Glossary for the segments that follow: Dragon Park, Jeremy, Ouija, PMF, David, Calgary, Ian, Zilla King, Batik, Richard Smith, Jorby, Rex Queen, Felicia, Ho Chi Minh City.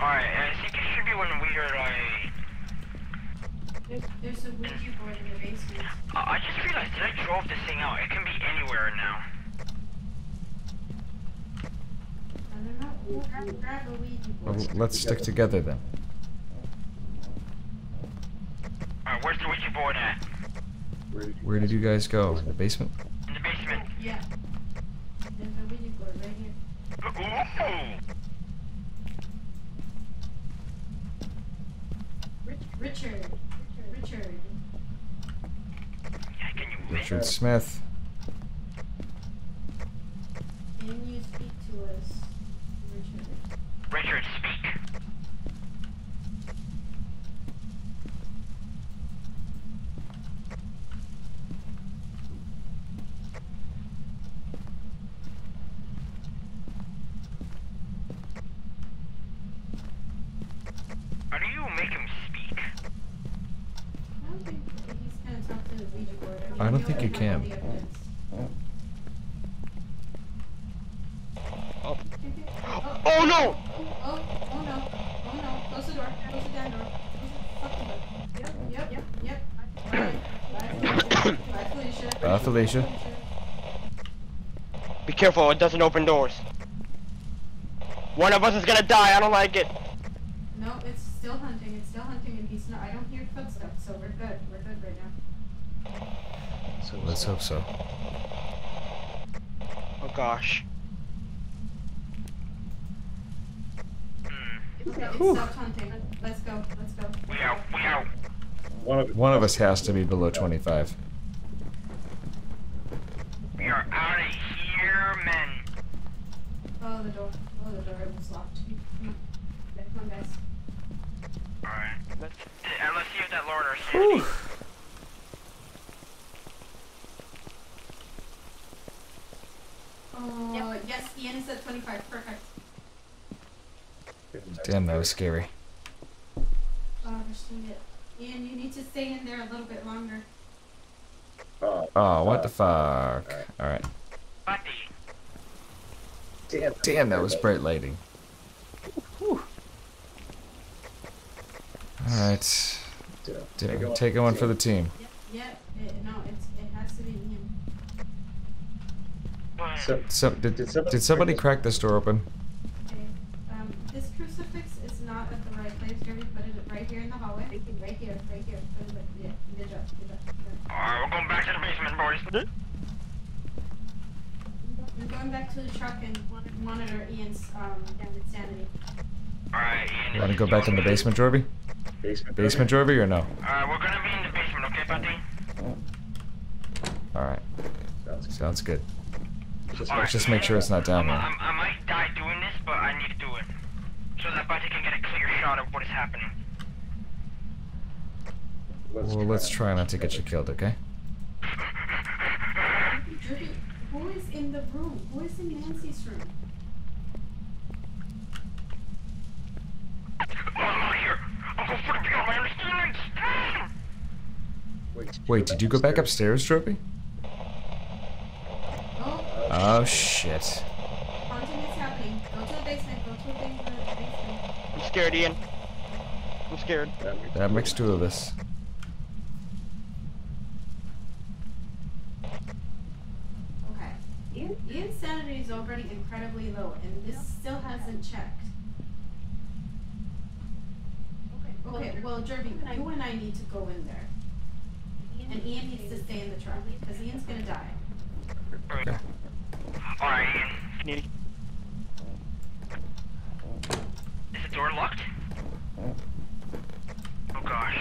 Alright, I think it should be when we are like... There's a Ouija board in the basement. I just realized that I drove this thing out. It can be anywhere now. Well, let's stick together then. Alright, where's the Ouija board at? Where did you guys go? In the basement? In the basement. Yeah. There's a Ouija board right here. Ooh! Richard. Yeah, can you win? Richard Smith. Can you speak to us? Richard, speak. How do you make him speak? I don't think he's going to talk to the Ouija board. I don't think you can. Oh no! Oh no. Close the door. Close the damn door. Close the fucking door. Yep. Bye, Felicia. Bye, Felicia. Be careful, it doesn't open doors. One of us is gonna die, I don't like it. No, it's still hunting and he's not, I don't hear footsteps, so we're good right now. So let's hope so. Oh gosh. Okay, it stopped hunting. Let's go. We out. One of us has to be below 25. We are out of here, men. Follow the door. It was locked. Come on, guys. Alright. Let's see if that Lord or Sandy. Oh, yes, Ian is at 25. Perfect. Damn, that was scary. Oh, Ian, you need to stay in there a little bit longer. Oh, what the fuck? Alright. Damn, that was bright lighting. Alright. Take one for the team. Yep. It has to be Ian. Did somebody crack this door open? This crucifix is not at the right place, Jeremy. Put it right here in the hallway. Right here. Put it like, yeah, good job. Alright, we're going back to the basement, boys. We're going back to the truck and monitor Ian's insanity. Alright, Ian. You want to go back in the basement, Jorby? Basement, Jorby, or no? Alright, we're going to be in the basement, okay, buddy? Alright. Sounds good. Just make sure it's not down there. I might die doing this, but I need to do it. So that Batik can get a clear shot of what is happening. Well, let's try not to get you killed, okay? Jorby, who is in the room? Who is in Nancy's room? Oh, I'm out here! I'll go for the beyond, I understand! Wait, did you go back upstairs, Jorby? Oh, shit. Haunting is happening. Go to the basement. I'm scared, Ian. I'm scared. That makes two of us. Okay. Ian's sanity is already incredibly low, and this still hasn't checked. Okay, well, Jeremy, you and I need to go in there. And Ian needs to stay in the truck, because Ian's gonna die. Okay. Alright, Ian. Is the door locked? Oh gosh.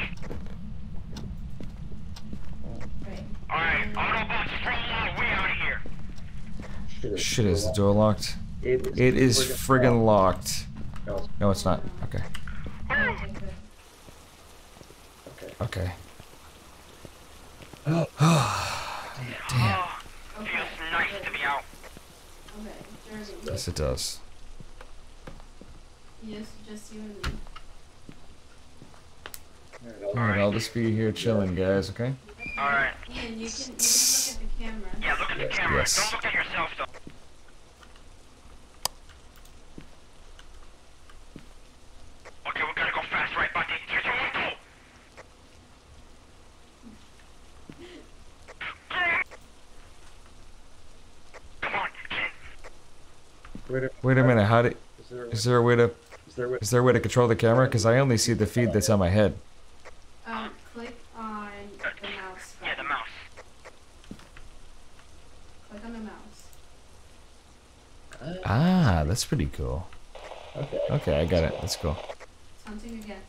Alright, Autobots, we out of here. Shit, is the door locked? It is friggin' locked. No, it's not. Okay. Okay. Damn. Yes, it does. Yes, just you and me. Alright, I'll just be here chilling, guys, okay? Alright. Ian, you can look at the camera. Yeah, look at the camera. Yes. Don't look at yourself, though. Wait a minute, how do... Is there a way to control the camera? Because I only see the feed that's on my head. Click on the mouse. Yeah, the mouse. Click on the mouse. Ah, that's pretty cool. Okay. Okay, I got it. That's cool. Something again.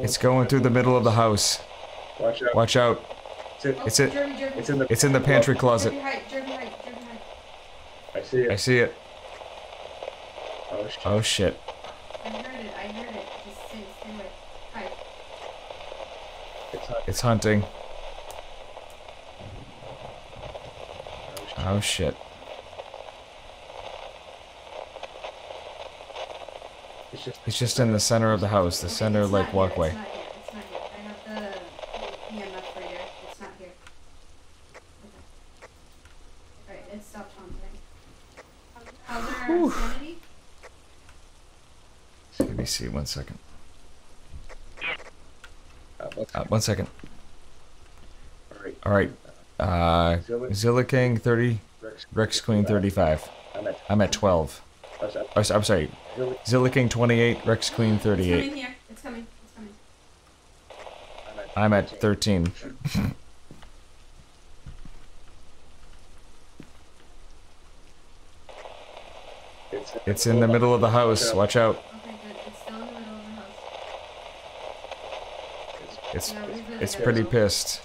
It's going through the middle of the house. Watch out. Watch out. It's in the pantry closet. Jeremy, hide. I see it. Oh shit. I heard it. Just do it. Hide. It's hunting. Oh shit. It's just in the center of the house, the center like walkway. It's not here. I have the PMF right here. It's not here. Okay. Alright, it stopped hunting. How's our sanity? Let me see, 1 second. Alright. Zilla King 30, Rex Queen 35. I'm at 12. Oh, I'm sorry. Zilla King 28, Rex Queen 38. It's coming here. It's coming. I'm at 13. It's in the middle of the house. Watch out. Okay, good. It's still in the middle of the house. It's pretty pissed.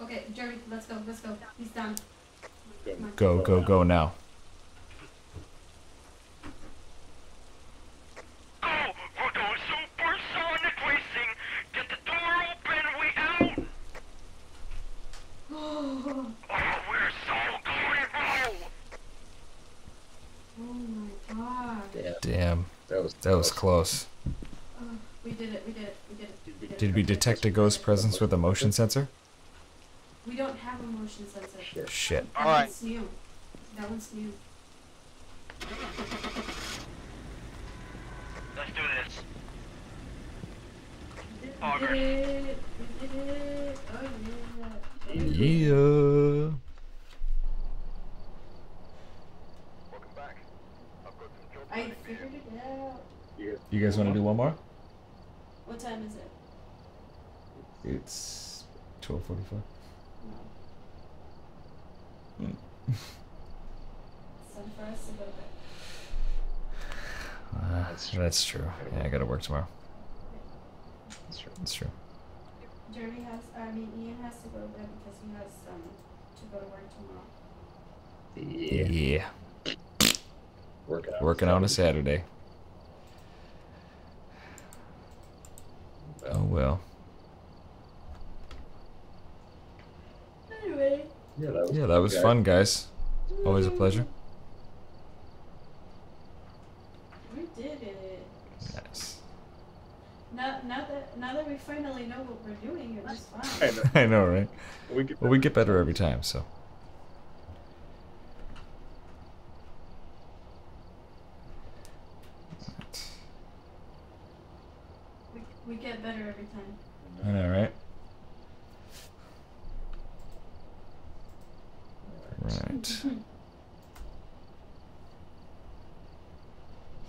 Okay, Jeremy, let's go. He's done. Go now. Go! We're going supersonic racing! Get the door open, we out! Oh, we're so good! Oh my god. Damn. That was close. We did it. Did we detect a ghost presence with a motion sensor? We don't have a motion sensor. Shit. Alright. That one's new. Let's do this. We did it. Oh, yeah. Welcome back. I've got some job. I figured it out. You guys want to do one more? What time is it? It's 12:45. No. It's time for us to go back. That's true. Yeah, I gotta work tomorrow. That's true. Ian has to go to bed because he has to go to work tomorrow. Yeah. Working on a Saturday. Oh well. Yeah, that was fun, guys. Always a pleasure. We did it. Nice. Now that we finally know what we're doing, it was fun. I know, right? We get better every time, so. We get better every time. I know, right? Right.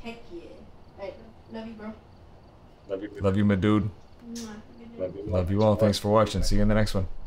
Heck yeah. Alright, love you, bro. Love you, my dude. Love you all. Thanks for watching. See you in the next one.